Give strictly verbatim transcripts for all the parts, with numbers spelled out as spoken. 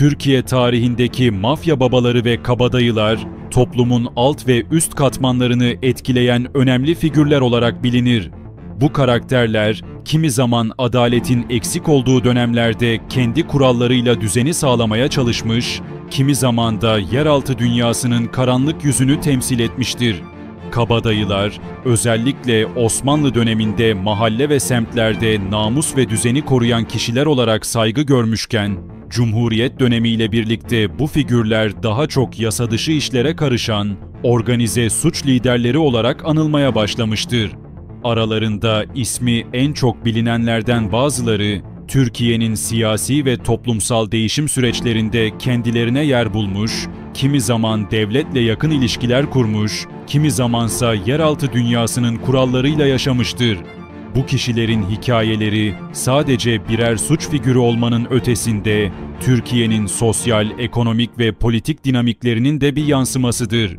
Türkiye tarihindeki mafya babaları ve kabadayılar, toplumun alt ve üst katmanlarını etkileyen önemli figürler olarak bilinir. Bu karakterler, kimi zaman adaletin eksik olduğu dönemlerde kendi kurallarıyla düzeni sağlamaya çalışmış, kimi zaman da yeraltı dünyasının karanlık yüzünü temsil etmiştir. Kabadayılar, özellikle Osmanlı döneminde mahalle ve semtlerde namus ve düzeni koruyan kişiler olarak saygı görmüşken, Cumhuriyet dönemiyle birlikte bu figürler daha çok yasa dışı işlere karışan, organize suç liderleri olarak anılmaya başlamıştır. Aralarında ismi en çok bilinenlerden bazıları, Türkiye'nin siyasi ve toplumsal değişim süreçlerinde kendilerine yer bulmuş, kimi zaman devletle yakın ilişkiler kurmuş, kimi zamansa yeraltı dünyasının kurallarıyla yaşamıştır. Bu kişilerin hikayeleri sadece birer suç figürü olmanın ötesinde, Türkiye'nin sosyal, ekonomik ve politik dinamiklerinin de bir yansımasıdır.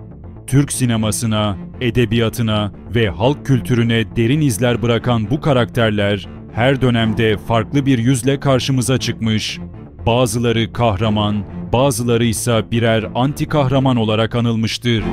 Türk sinemasına, edebiyatına ve halk kültürüne derin izler bırakan bu karakterler, her dönemde farklı bir yüzle karşımıza çıkmış. Bazıları kahraman, bazıları ise birer anti kahraman olarak anılmıştır.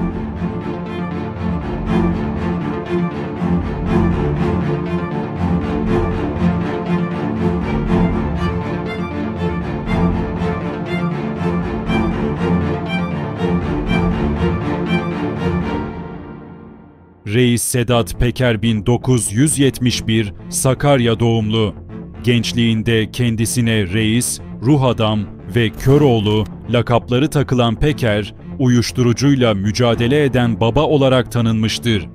Reis Sedat Peker bin dokuz yüz yetmiş bir, Sakarya doğumlu. Gençliğinde kendisine Reis, Ruh Adam ve Köroğlu lakapları takılan Peker, uyuşturucuyla mücadele eden baba olarak tanınmıştır.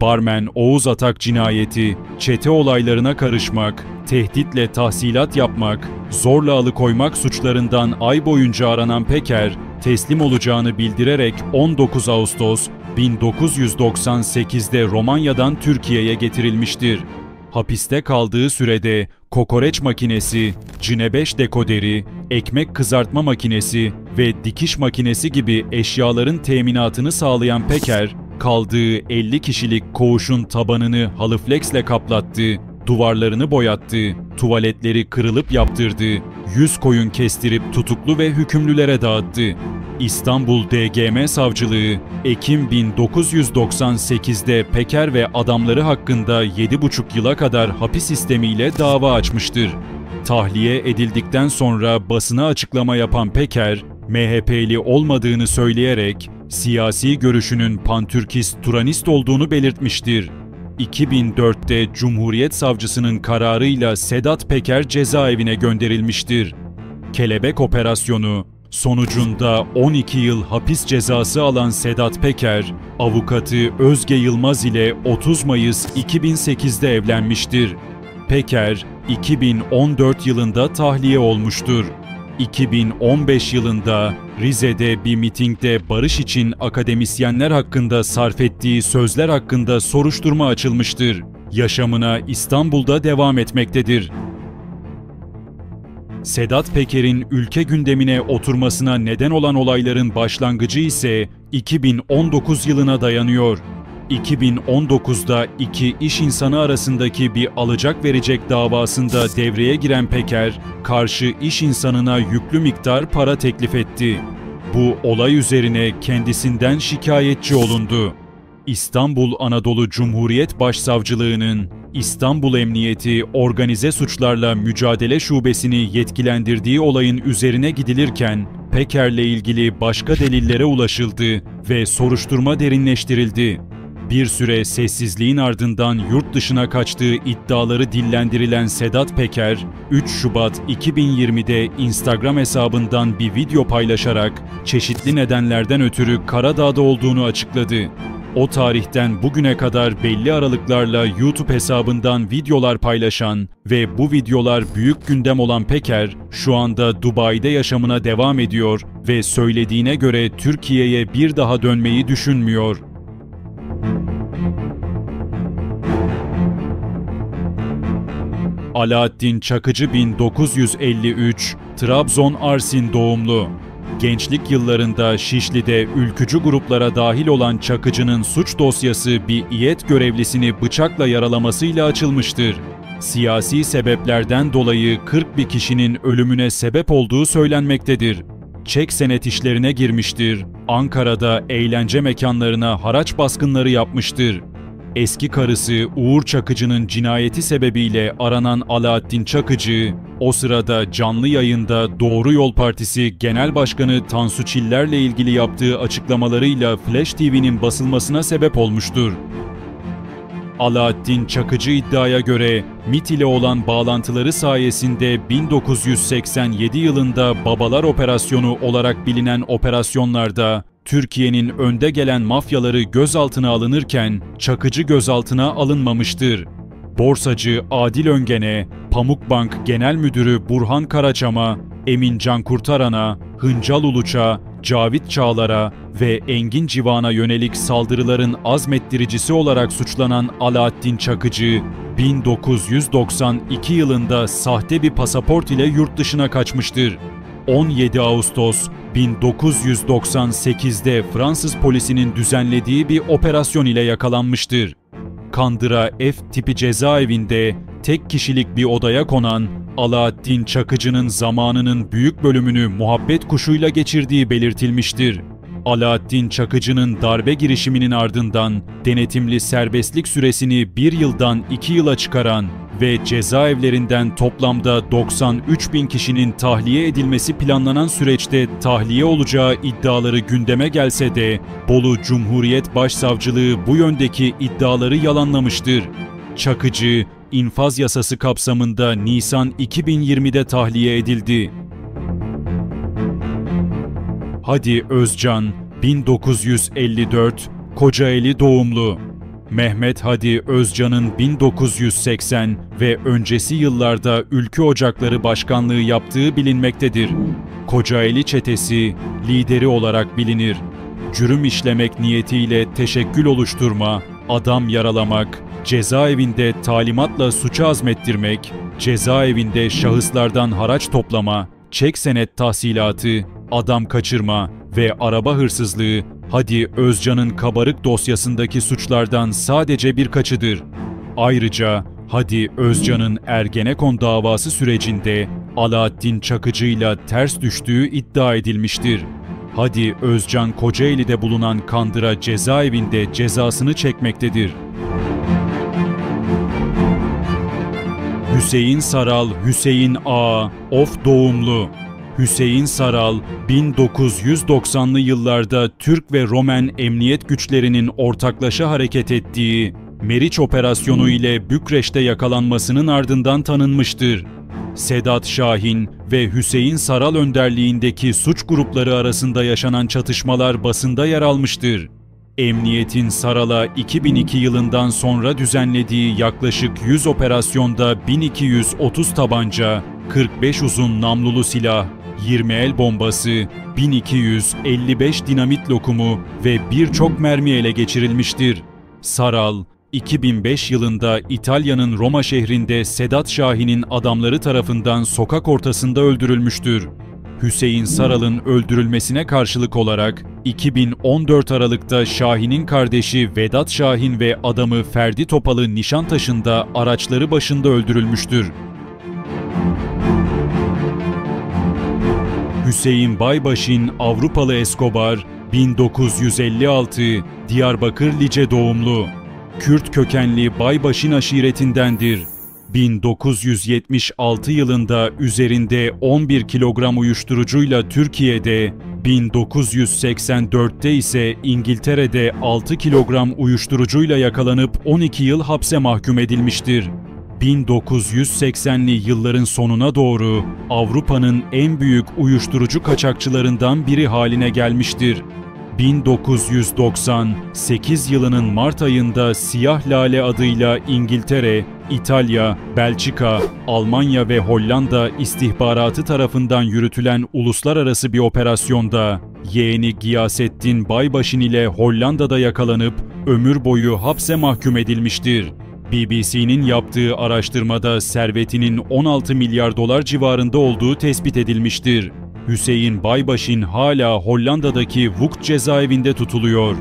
Barmen Oğuz Atak cinayeti, çete olaylarına karışmak, tehditle tahsilat yapmak, zorla alıkoymak suçlarından ay boyunca aranan Peker, teslim olacağını bildirerek on dokuz Ağustos bin dokuz yüz doksan sekiz'de Romanya'dan Türkiye'ye getirilmiştir. Hapiste kaldığı sürede kokoreç makinesi, cinebeş dekoderi, ekmek kızartma makinesi ve dikiş makinesi gibi eşyaların teminatını sağlayan Peker, kaldığı elli kişilik koğuşun tabanını halifleksle kaplattı, duvarlarını boyattı, tuvaletleri kırılıp yaptırdı, yüz koyun kestirip tutuklu ve hükümlülere dağıttı. İstanbul D G M Savcılığı, Ekim bin dokuz yüz doksan sekiz'de Peker ve adamları hakkında yedi buçuk yıla kadar hapis sistemiyle dava açmıştır. Tahliye edildikten sonra basına açıklama yapan Peker, M H P'li olmadığını söyleyerek siyasi görüşünün pantürkist turanist olduğunu belirtmiştir. iki bin dört'te Cumhuriyet Savcısının kararıyla Sedat Peker cezaevine gönderilmiştir. Kelebek Operasyonu sonucunda on iki yıl hapis cezası alan Sedat Peker, avukatı Özge Yılmaz ile otuz Mayıs iki bin sekiz'de evlenmiştir. Peker, iki bin on dört yılında tahliye olmuştur. iki bin on beş yılında Rize'de bir mitingde barış için akademisyenler hakkında sarf ettiği sözler hakkında soruşturma açılmıştır. Yaşamına İstanbul'da devam etmektedir. Sedat Peker'in ülke gündemine oturmasına neden olan olayların başlangıcı ise iki bin on dokuz yılına dayanıyor. iki bin on dokuz'da iki iş insanı arasındaki bir alacak verecek davasında devreye giren Peker, karşı iş insanına yüklü miktar para teklif etti. Bu olay üzerine kendisinden şikayetçi olundu. İstanbul Anadolu Cumhuriyet Başsavcılığı'nın İstanbul Emniyeti Organize Suçlarla Mücadele Şubesini yetkilendirdiği olayın üzerine gidilirken, Peker'le ilgili başka delillere ulaşıldı ve soruşturma derinleştirildi. Bir süre sessizliğin ardından yurt dışına kaçtığı iddiaları dillendirilen Sedat Peker, üç Şubat iki bin yirmi'de Instagram hesabından bir video paylaşarak çeşitli nedenlerden ötürü Karadağ'da olduğunu açıkladı. O tarihten bugüne kadar belli aralıklarla YouTube hesabından videolar paylaşan ve bu videolar büyük gündem olan Peker, şu anda Dubai'de yaşamına devam ediyor ve söylediğine göre Türkiye'ye bir daha dönmeyi düşünmüyor. Alaattin Çakıcı bin dokuz yüz elli üç, Trabzon Arsin doğumlu. Gençlik yıllarında Şişli'de ülkücü gruplara dahil olan Çakıcı'nın suç dosyası bir İYİT görevlisini bıçakla yaralamasıyla açılmıştır. Siyasi sebeplerden dolayı kırk bir kişinin ölümüne sebep olduğu söylenmektedir. çek senet işlerine girmiştir. Ankara'da eğlence mekanlarına haraç baskınları yapmıştır. Eski karısı Uğur Çakıcı'nın cinayeti sebebiyle aranan Alaattin Çakıcı, o sırada canlı yayında Doğru Yol Partisi Genel Başkanı Tansu Çiller'le ilgili yaptığı açıklamalarıyla Flash T V'nin basılmasına sebep olmuştur. Alaattin Çakıcı iddiaya göre MİT ile olan bağlantıları sayesinde bin dokuz yüz seksen yedi yılında Babalar Operasyonu olarak bilinen operasyonlarda Türkiye'nin önde gelen mafyaları gözaltına alınırken Çakıcı gözaltına alınmamıştır. Borsacı Adil Öngen'e, Pamukbank Genel Müdürü Burhan Karaçam'a, Emin Can Kurtaran'a, Hıncal Uluç'a, Cavit Çağlar'a ve Engin Civan'a yönelik saldırıların azmettiricisi olarak suçlanan Alaattin Çakıcı, bin dokuz yüz doksan iki yılında sahte bir pasaport ile yurt dışına kaçmıştır. on yedi Ağustos bin dokuz yüz doksan sekiz'de Fransız polisinin düzenlediği bir operasyon ile yakalanmıştır. Kandıra F tipi cezaevinde tek kişilik bir odaya konan Alaattin Çakıcı'nın zamanının büyük bölümünü muhabbet kuşuyla geçirdiği belirtilmiştir. Alaattin Çakıcı'nın darbe girişiminin ardından denetimli serbestlik süresini bir yıldan iki yıla çıkaran ve cezaevlerinden toplamda doksan üç bin kişinin tahliye edilmesi planlanan süreçte tahliye olacağı iddiaları gündeme gelse de Bolu Cumhuriyet Başsavcılığı bu yöndeki iddiaları yalanlamıştır. Çakıcı, infaz yasası kapsamında Nisan iki bin yirmi'de tahliye edildi. Hadi Özcan, bin dokuz yüz elli dört, Kocaeli doğumlu. Mehmet Hadi Özcan'ın bin dokuz yüz seksen ve öncesi yıllarda Ülkü Ocakları Başkanlığı yaptığı bilinmektedir. Kocaeli çetesi lideri olarak bilinir. Cürüm işlemek niyetiyle teşekkül oluşturma, adam yaralamak, cezaevinde talimatla suça azmettirmek, cezaevinde şahıslardan haraç toplama, çek senet tahsilatı, adam kaçırma ve araba hırsızlığı, Hadi Özcan'ın kabarık dosyasındaki suçlardan sadece birkaçıdır. Ayrıca Hadi Özcan'ın Ergenekon davası sürecinde Alaattin Çakıcı'yla ters düştüğü iddia edilmiştir. Hadi Özcan Kocaeli'de bulunan Kandıra cezaevinde cezasını çekmektedir. Hüseyin Saral, Hüseyin A. Of doğumlu. Hüseyin Saral, bin dokuz yüz doksan'lı yıllarda Türk ve Romen emniyet güçlerinin ortaklaşa hareket ettiği Meriç Operasyonu ile Bükreş'te yakalanmasının ardından tanınmıştır. Sedat Şahin ve Hüseyin Saral önderliğindeki suç grupları arasında yaşanan çatışmalar basında yer almıştır. Emniyetin Saral'a iki bin iki yılından sonra düzenlediği yaklaşık yüz operasyonda bin iki yüz otuz tabanca, kırk beş uzun namlulu silah, yirmi el bombası, bin iki yüz elli beş dinamit lokumu ve birçok mermi ele geçirilmiştir. Saral, iki bin beş yılında İtalya'nın Roma şehrinde Sedat Şahin'in adamları tarafından sokak ortasında öldürülmüştür. Hüseyin Saral'ın öldürülmesine karşılık olarak iki bin on dört Aralık'ta Şahin'in kardeşi Vedat Şahin ve adamı Ferdi Topal'ı Nişantaşı'nda araçları başında öldürülmüştür. Hüseyin Baybaşin Avrupalı Escobar, bin dokuz yüz elli altı, Diyarbakır Lice doğumlu. Kürt kökenli Baybaşin aşiretindendir. bin dokuz yüz yetmiş altı yılında üzerinde on bir kilogram uyuşturucuyla Türkiye'de, bin dokuz yüz seksen dört'te ise İngiltere'de altı kilogram uyuşturucuyla yakalanıp on iki yıl hapse mahkum edilmiştir. bin dokuz yüz seksen'li yılların sonuna doğru Avrupa'nın en büyük uyuşturucu kaçakçılarından biri haline gelmiştir. bin dokuz yüz doksan sekiz yılının Mart ayında Siyah Lale adıyla İngiltere, İtalya, Belçika, Almanya ve Hollanda istihbaratı tarafından yürütülen uluslararası bir operasyonda yeğeni Giyasettin Baybaşin ile Hollanda'da yakalanıp ömür boyu hapse mahkum edilmiştir. B B C'nin yaptığı araştırmada servetinin on altı milyar dolar civarında olduğu tespit edilmiştir. Hüseyin Baybaşin hala Hollanda'daki Vuht cezaevinde tutuluyor.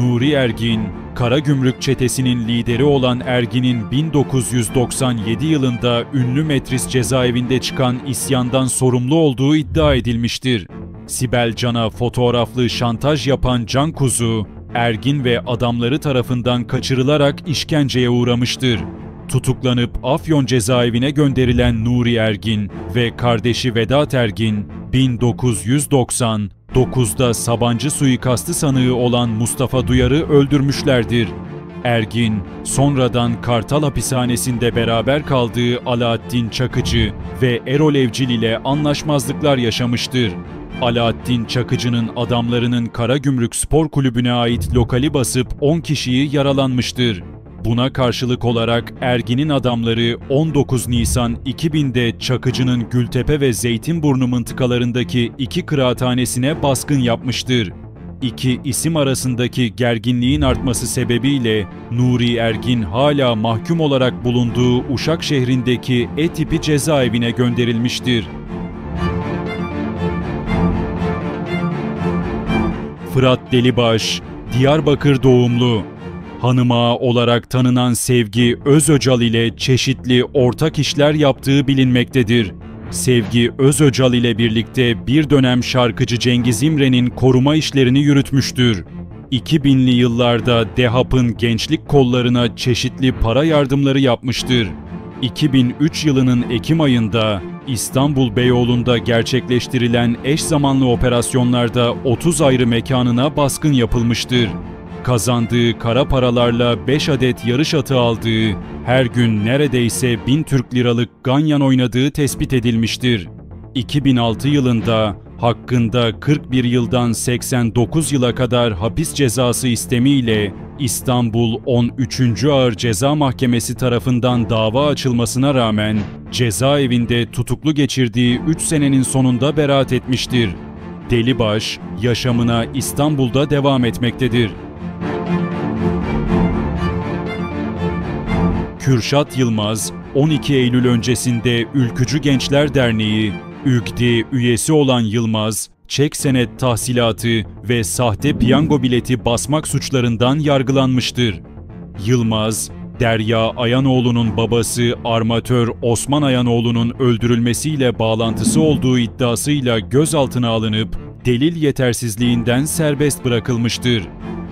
Nuri Ergin, Kara Gümrük çetesinin lideri olan Ergin'in bin dokuz yüz doksan yedi yılında ünlü Metris cezaevinde çıkan isyandan sorumlu olduğu iddia edilmiştir. Sibel Can'a fotoğraflı şantaj yapan Can Kuzu, Ergin ve adamları tarafından kaçırılarak işkenceye uğramıştır. Tutuklanıp Afyon cezaevine gönderilen Nuri Ergin ve kardeşi Vedat Ergin, bin dokuz yüz doksan dokuzda Sabancı suikastı sanığı olan Mustafa Duyar'ı öldürmüşlerdir. Ergin, sonradan Kartal hapishanesinde beraber kaldığı Alaattin Çakıcı ve Erol Evcil ile anlaşmazlıklar yaşamıştır. Alaattin Çakıcı'nın adamlarının Karagümrük Spor Kulübü'ne ait lokali basıp on kişiyi yaralanmıştır. Buna karşılık olarak Ergin'in adamları on dokuz Nisan iki binde Çakıcı'nın Gültepe ve Zeytinburnu mıntıkalarındaki iki kıraathanesine baskın yapmıştır. İki isim arasındaki gerginliğin artması sebebiyle Nuri Ergin hala mahkum olarak bulunduğu Uşak şehrindeki E-tipi cezaevine gönderilmiştir. Fırat Delibaş, Diyarbakır doğumlu. Hanım ağa olarak tanınan Sevgi Özöcal ile çeşitli ortak işler yaptığı bilinmektedir. Sevgi Özöcal ile birlikte bir dönem şarkıcı Cengiz İmren'in koruma işlerini yürütmüştür. iki binli yıllarda DEHAP'ın gençlik kollarına çeşitli para yardımları yapmıştır. iki bin üç yılının Ekim ayında İstanbul Beyoğlu'nda gerçekleştirilen eş zamanlı operasyonlarda otuz ayrı mekanına baskın yapılmıştır. Kazandığı kara paralarla beş adet yarış atı aldığı, her gün neredeyse bin Türk liralık ganyan oynadığı tespit edilmiştir. iki bin altı yılında hakkında kırk bir yıldan seksen dokuz yıla kadar hapis cezası istemiyle İstanbul on üçüncü Ağır Ceza Mahkemesi tarafından dava açılmasına rağmen cezaevinde tutuklu geçirdiği üç senenin sonunda beraat etmiştir. Delibaş yaşamına İstanbul'da devam etmektedir. Kürşat Yılmaz, on iki Eylül öncesinde Ülkücü Gençler Derneği, ÜGDİ üyesi olan Yılmaz, çek senet tahsilatı ve sahte piyango bileti basmak suçlarından yargılanmıştır. Yılmaz, Derya Ayanoğlu'nun babası armatör Osman Ayanoğlu'nun öldürülmesiyle bağlantısı olduğu iddiasıyla gözaltına alınıp delil yetersizliğinden serbest bırakılmıştır.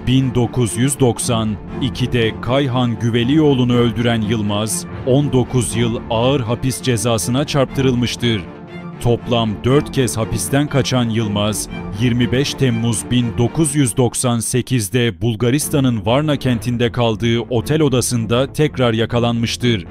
bin dokuz yüz doksan ikide Kayhan Güvelioğlu'nu öldüren Yılmaz, on dokuz yıl ağır hapis cezasına çarptırılmıştır. Toplam dört kez hapisten kaçan Yılmaz, yirmi beş Temmuz bin dokuz yüz doksan sekizde Bulgaristan'ın Varna kentinde kaldığı otel odasında tekrar yakalanmıştır.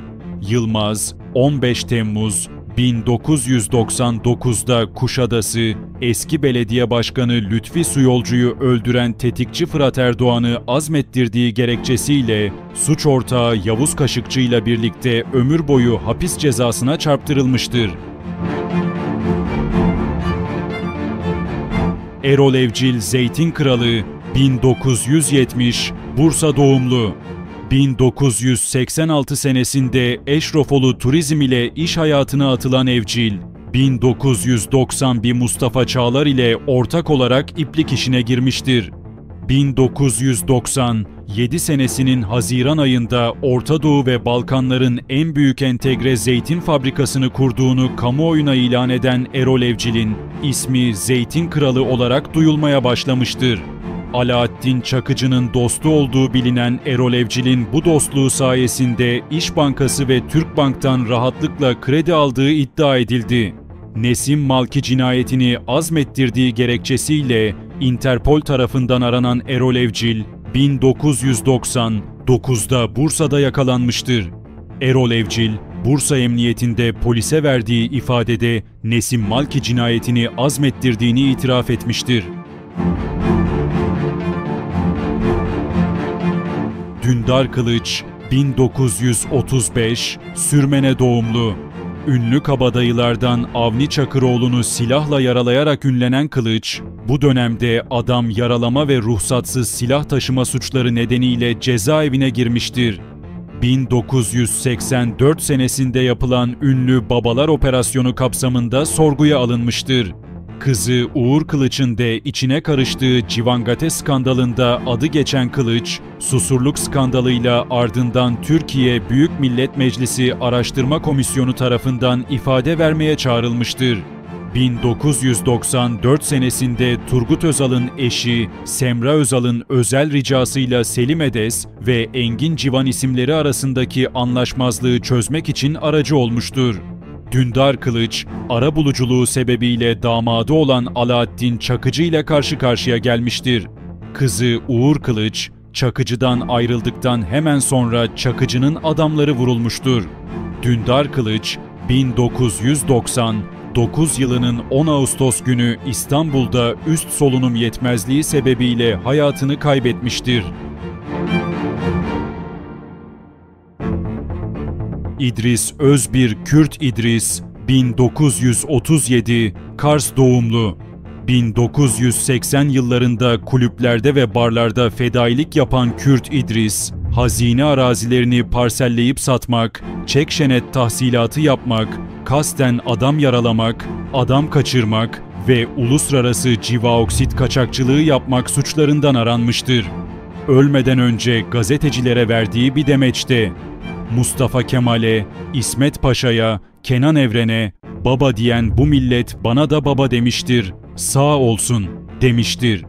Yılmaz, on beş Temmuz bin dokuz yüz doksan dokuzda Kuşadası, eski belediye başkanı Lütfi Suyolcu'yu öldüren tetikçi Fırat Erdoğan'ı azmettirdiği gerekçesiyle suç ortağı Yavuz Kaşıkçı ile birlikte ömür boyu hapis cezasına çarptırılmıştır. Erol Evcil Zeytin Kralı, bin dokuz yüz yetmiş, Bursa doğumlu. bin dokuz yüz seksen altı senesinde Eşrefolu Turizm ile iş hayatına atılan Evcil, bin dokuz yüz doksan bir Mustafa Çağlar ile ortak olarak iplik işine girmiştir. bin dokuz yüz doksan yedi senesinin Haziran ayında Orta Doğu ve Balkanların en büyük entegre zeytin fabrikasını kurduğunu kamuoyuna ilan eden Erol Evcil'in ismi Zeytin Kralı olarak duyulmaya başlamıştır. Alaattin Çakıcı'nın dostu olduğu bilinen Erol Evcil'in bu dostluğu sayesinde İş Bankası ve Türk Bank'tan rahatlıkla kredi aldığı iddia edildi. Nesim Malki cinayetini azmettirdiği gerekçesiyle Interpol tarafından aranan Erol Evcil, bin dokuz yüz doksan dokuzda Bursa'da yakalanmıştır. Erol Evcil, Bursa Emniyetinde polise verdiği ifadede Nesim Malki cinayetini azmettirdiğini itiraf etmiştir. Dündar Kılıç, bin dokuz yüz otuz beş, Sürmene doğumlu. Ünlü kabadayılardan Avni Çakıroğlu'nu silahla yaralayarak ünlenen Kılıç, bu dönemde adam yaralama ve ruhsatsız silah taşıma suçları nedeniyle cezaevine girmiştir. bin dokuz yüz seksen dört senesinde yapılan ünlü Babalar Operasyonu kapsamında sorguya alınmıştır. Kızı Uğur Kılıç'ın de içine karıştığı Civangate skandalında adı geçen Kılıç, Susurluk skandalıyla ardından Türkiye Büyük Millet Meclisi Araştırma Komisyonu tarafından ifade vermeye çağrılmıştır. bin dokuz yüz doksan dört senesinde Turgut Özal'ın eşi Semra Özal'ın özel ricasıyla Selim Edes ve Engin Civan isimleri arasındaki anlaşmazlığı çözmek için aracı olmuştur. Dündar Kılıç, arabuluculuğu sebebiyle damadı olan Alaattin Çakıcı ile karşı karşıya gelmiştir. Kızı Uğur Kılıç, Çakıcı'dan ayrıldıktan hemen sonra Çakıcı'nın adamları vurulmuştur. Dündar Kılıç, bin dokuz yüz doksan dokuz yılının on Ağustos günü İstanbul'da üst solunum yetmezliği sebebiyle hayatını kaybetmiştir. İdris Özbir Kürt İdris, bin dokuz yüz otuz yedi, Kars doğumlu. bin dokuz yüz seksen yıllarında kulüplerde ve barlarda fedailik yapan Kürt İdris, hazine arazilerini parselleyip satmak, çekşenet tahsilatı yapmak, kasten adam yaralamak, adam kaçırmak ve uluslararası civaoksit kaçakçılığı yapmak suçlarından aranmıştır. Ölmeden önce gazetecilere verdiği bir demeçte, Mustafa Kemal'e, İsmet Paşa'ya, Kenan Evren'e, baba diyen bu millet bana da baba demiştir, sağ olsun demiştir.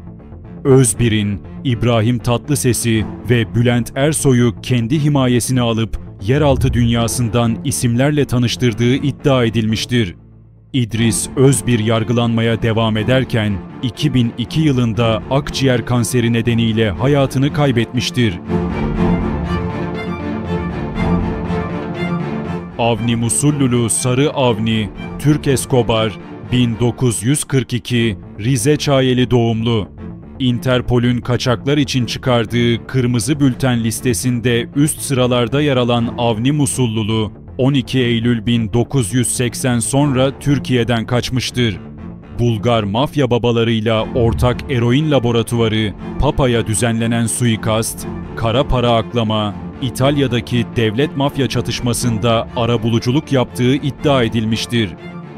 Özbir'in, İbrahim Tatlıses'i ve Bülent Ersoy'u kendi himayesine alıp yeraltı dünyasından isimlerle tanıştırdığı iddia edilmiştir. İdris Özbir yargılanmaya devam ederken iki bin iki yılında akciğer kanseri nedeniyle hayatını kaybetmiştir. Avni Musullulu Sarı Avni, Türk Escobar, bin dokuz yüz kırk iki, Rize Çayeli doğumlu. Interpol'ün kaçaklar için çıkardığı kırmızı bülten listesinde üst sıralarda yer alan Avni Musullulu, on iki Eylül bin dokuz yüz seksen sonra Türkiye'den kaçmıştır. Bulgar mafya babalarıyla ortak eroin laboratuvarı, Papa'ya düzenlenen suikast, kara para aklama, İtalya'daki devlet mafya çatışmasında arabuluculuk yaptığı iddia edilmiştir.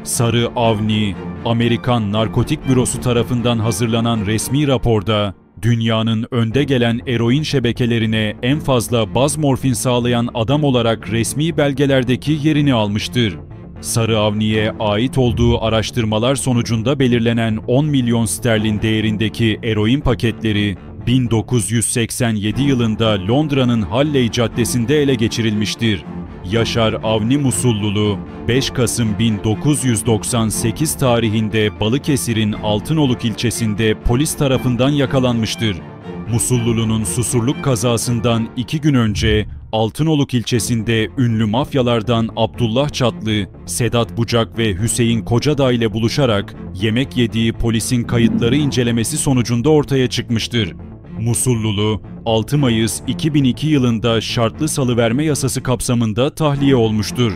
Sarı Avni, Amerikan Narkotik Bürosu tarafından hazırlanan resmi raporda, dünyanın önde gelen eroin şebekelerine en fazla baz morfin sağlayan adam olarak resmi belgelerdeki yerini almıştır. Sarı Avni'ye ait olduğu araştırmalar sonucunda belirlenen on milyon sterlin değerindeki eroin paketleri, bin dokuz yüz seksen yedi yılında Londra'nın Halley Caddesi'nde ele geçirilmiştir. Yaşar Avni Musullulu, beş Kasım bin dokuz yüz doksan sekiz tarihinde Balıkesir'in Altınoluk ilçesinde polis tarafından yakalanmıştır. Musullulu'nun Susurluk kazasından iki gün önce Altınoluk ilçesinde ünlü mafyalardan Abdullah Çatlı, Sedat Bucak ve Hüseyin Kocadağ ile buluşarak yemek yediği polisin kayıtları incelemesi sonucunda ortaya çıkmıştır. Musullulu, altı Mayıs iki bin iki yılında şartlı salıverme yasası kapsamında tahliye olmuştur.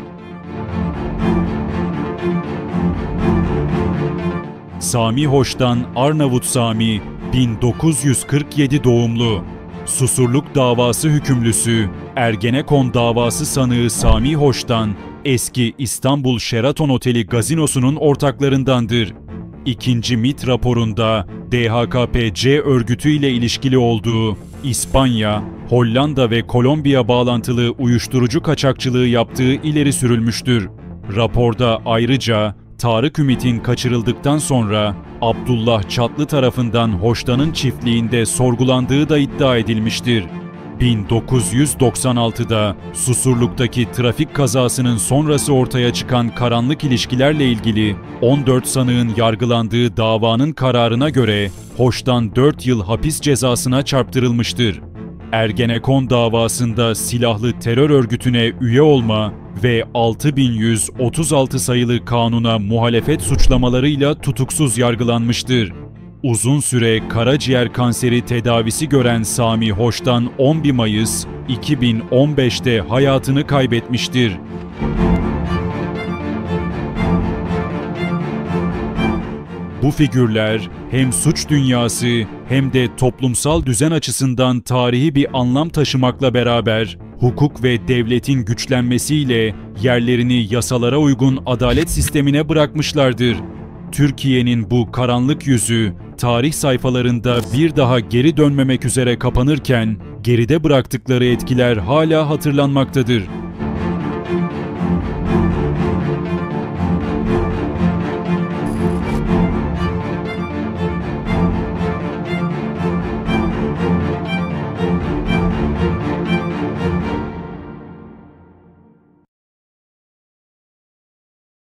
Sami Hoştan Arnavut Sami, bin dokuz yüz kırk yedi doğumlu. Susurluk davası hükümlüsü, Ergenekon davası sanığı Sami Hoştan, eski İstanbul Sheraton Oteli gazinosunun ortaklarındandır. İkinci MİT raporunda D H K P C örgütü ile ilişkili olduğu, İspanya, Hollanda ve Kolombiya bağlantılı uyuşturucu kaçakçılığı yaptığı ileri sürülmüştür. Raporda ayrıca Tarık Ümit'in kaçırıldıktan sonra Abdullah Çatlı tarafından Hoştan'ın çiftliğinde sorgulandığı da iddia edilmiştir. bin dokuz yüz doksan altıda Susurluk'taki trafik kazasının sonrası ortaya çıkan karanlık ilişkilerle ilgili on dört sanığın yargılandığı davanın kararına göre Hoştan dört yıl hapis cezasına çarptırılmıştır. Ergenekon davasında silahlı terör örgütüne üye olma ve altı bin yüz otuz altı sayılı kanuna muhalefet suçlamalarıyla tutuksuz yargılanmıştır. Uzun süre karaciğer kanseri tedavisi gören Sami Hoştan on bir Mayıs iki bin on beşte hayatını kaybetmiştir. Bu figürler hem suç dünyası hem de toplumsal düzen açısından tarihi bir anlam taşımakla beraber hukuk ve devletin güçlenmesiyle yerlerini yasalara uygun adalet sistemine bırakmışlardır. Türkiye'nin bu karanlık yüzü tarih sayfalarında bir daha geri dönmemek üzere kapanırken geride bıraktıkları etkiler hala hatırlanmaktadır.